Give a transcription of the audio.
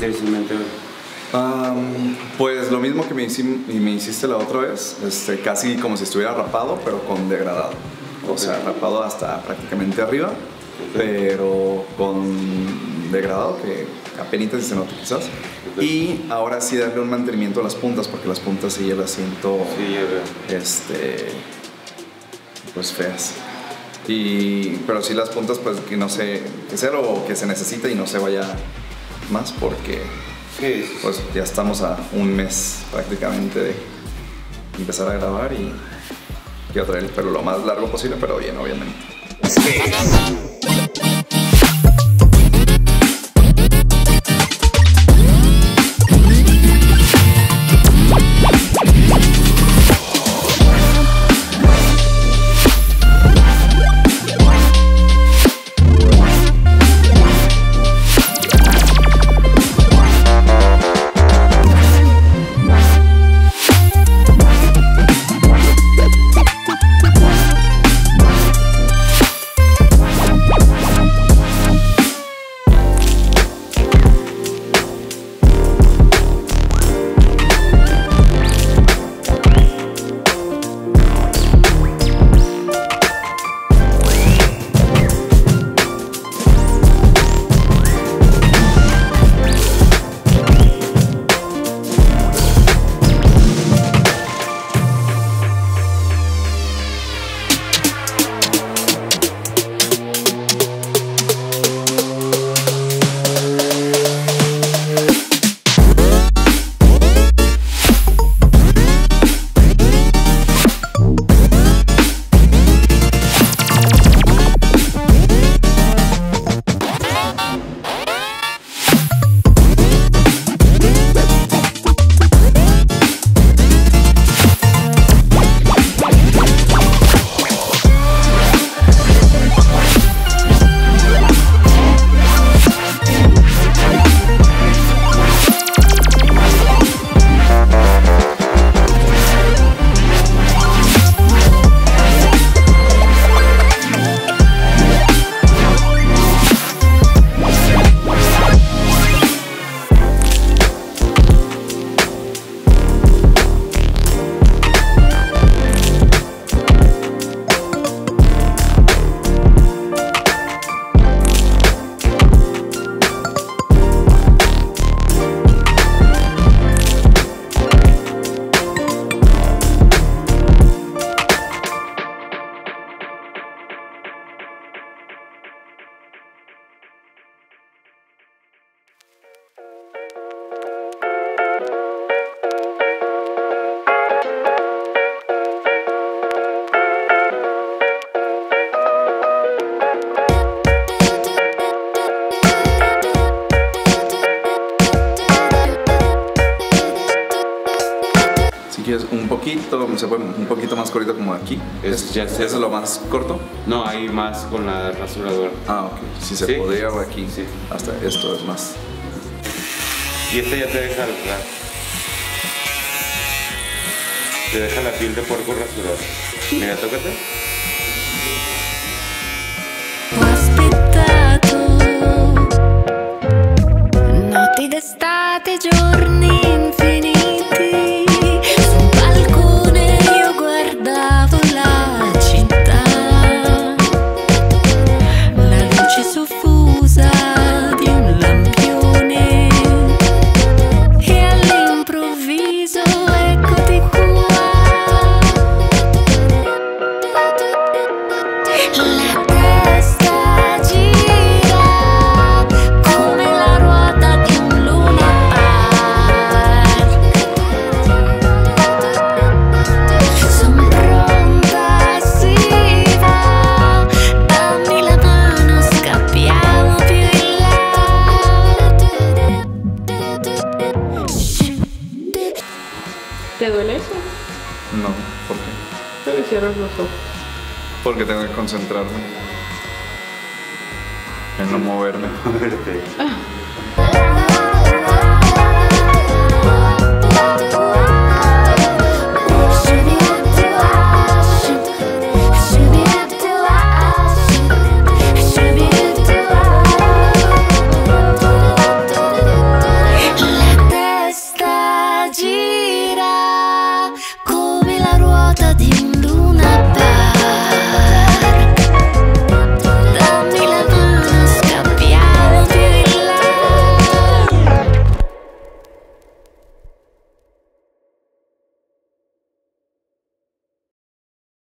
tienes en mente hoy? Pues lo mismo que me hiciste la otra vez, casi como si estuviera rapado, pero con degradado. Okay. O sea, rapado hasta prácticamente arriba, okay, pero con degradado que apenas se nota quizás. Okay. Y ahora sí darle un mantenimiento a las puntas, porque las puntas sí ya las siento, sí, pues feas. Pero sí las puntas, pues que no sé, que sea lo que se necesita y no se vaya más, porque sí, pues ya estamos a un mes prácticamente de empezar a grabar y quiero traer el pelo lo más largo posible, pero bien, obviamente. Sí. Un poquito, se fue un poquito más cortito como aquí. ¿Eso es lo más corto? No, hay más con la rasuradora. Ah, ok. Si se podría aquí, sí. Hasta esto es más. Y ya te deja la piel de puerco rasurado. Mira, tócate. No te destate, journey. ¿Te duele eso? No, ¿por qué? Pero cierras los ojos. Porque tengo que concentrarme en no moverme.